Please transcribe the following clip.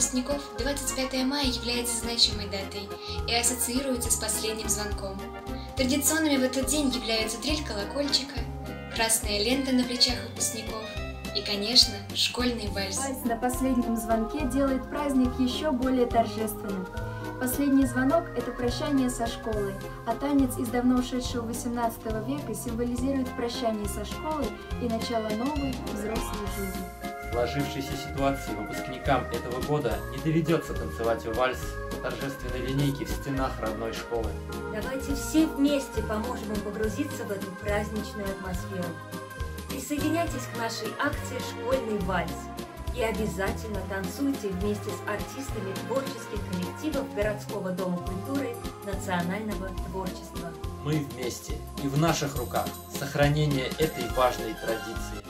выпускников 25 мая является значимой датой и ассоциируется с последним звонком. Традиционными в этот день являются трель колокольчика, красная лента на плечах выпускников и, конечно, школьный вальс. Вальс на последнем звонке делает праздник еще более торжественным. Последний звонок – это прощание со школой, а танец из давно ушедшего 18 века символизирует прощание со школой и начало новой взрослой жизни. В сложившейся ситуации выпускникам этого года не доведется танцевать вальс на торжественной линейке в стенах родной школы. Давайте все вместе поможем им погрузиться в эту праздничную атмосферу. Присоединяйтесь к нашей акции «Школьный вальс». И обязательно танцуйте вместе с артистами творческих коллективов Городского дома культуры национального творчества. Мы вместе, и в наших руках сохранение этой важной традиции.